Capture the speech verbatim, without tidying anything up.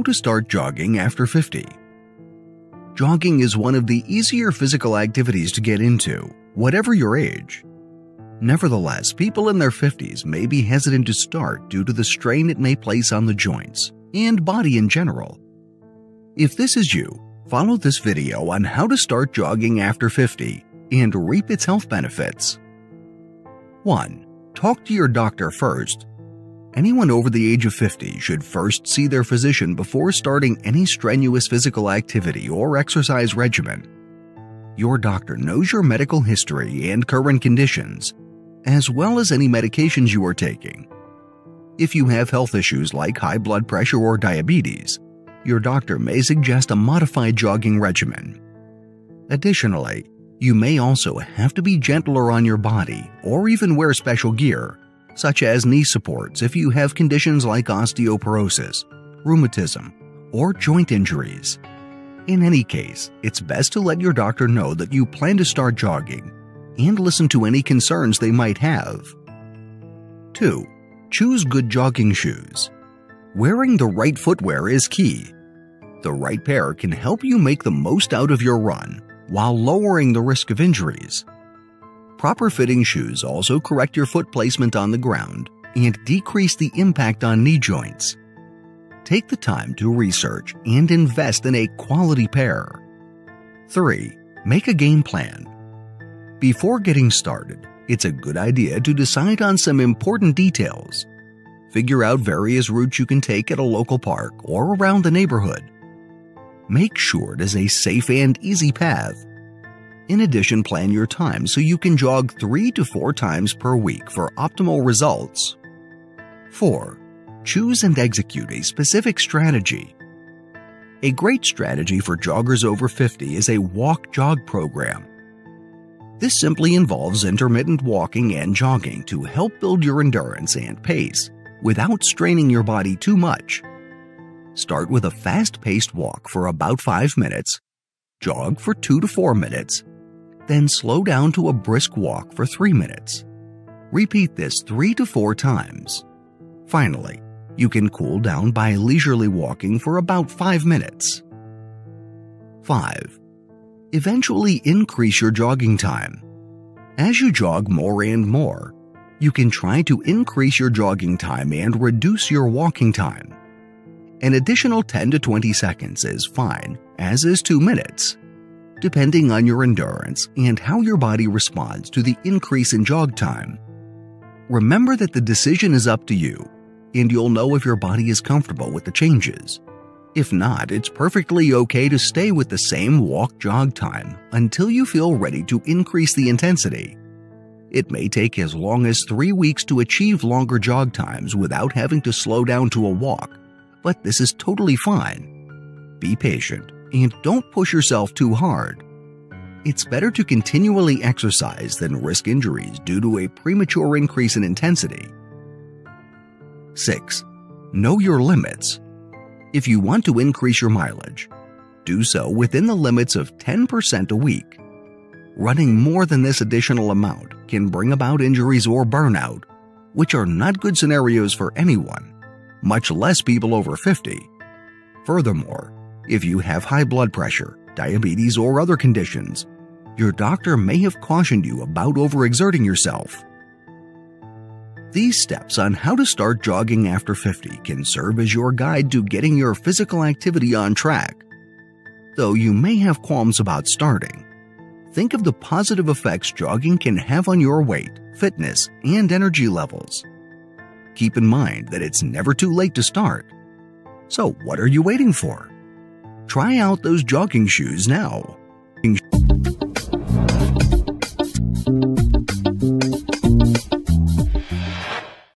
how to start jogging after fifty. Jogging is one of the easier physical activities to get into, whatever your age. Nevertheless, people in their fifties may be hesitant to start due to the strain it may place on the joints and body in general. If this is you, follow this video on how to start jogging after fifty and reap its health benefits. one. Talk to your doctor first. Anyone over the age of fifty should first see their physician before starting any strenuous physical activity or exercise regimen. Your doctor knows your medical history and current conditions, as well as any medications you are taking. If you have health issues like high blood pressure or diabetes, your doctor may suggest a modified jogging regimen. Additionally, you may also have to be gentler on your body or even wear special gear, such as knee supports if you have conditions like osteoporosis, rheumatism, or joint injuries. In any case, it's best to let your doctor know that you plan to start jogging and listen to any concerns they might have. two. Choose good jogging shoes. Wearing the right footwear is key. The right pair can help you make the most out of your run while lowering the risk of injuries. Proper fitting shoes also correct your foot placement on the ground and decrease the impact on knee joints. Take the time to research and invest in a quality pair. three. Make a game plan. Before getting started, it's a good idea to decide on some important details. Figure out various routes you can take at a local park or around the neighborhood. Make sure it is a safe and easy path. In addition, plan your time so you can jog three to four times per week for optimal results. four. Choose and execute a specific strategy. A great strategy for joggers over fifty is a walk-jog program. This simply involves intermittent walking and jogging to help build your endurance and pace without straining your body too much. Start with a fast-paced walk for about five minutes, jog for two to four minutes, then slow down to a brisk walk for three minutes. Repeat this three to four times. Finally, you can cool down by leisurely walking for about five minutes. five. Eventually increase your jogging time. As you jog more and more, you can try to increase your jogging time and reduce your walking time. An additional ten to twenty seconds is fine, as is two minutes. Depending on your endurance and how your body responds to the increase in jog time. Remember that the decision is up to you, and you'll know if your body is comfortable with the changes. If not, it's perfectly okay to stay with the same walk-jog time until you feel ready to increase the intensity. It may take as long as three weeks to achieve longer jog times without having to slow down to a walk, but this is totally fine. Be patient. And don't push yourself too hard. It's better to continually exercise than risk injuries due to a premature increase in intensity. six. Know your limits. If you want to increase your mileage, do so within the limits of ten percent a week. Running more than this additional amount can bring about injuries or burnout, which are not good scenarios for anyone, much less people over fifty. Furthermore, if you have high blood pressure, diabetes, or other conditions, your doctor may have cautioned you about overexerting yourself. These steps on how to start jogging after fifty can serve as your guide to getting your physical activity on track. Though you may have qualms about starting, think of the positive effects jogging can have on your weight, fitness, and energy levels. Keep in mind that it's never too late to start. So what are you waiting for? Try out those jogging shoes now.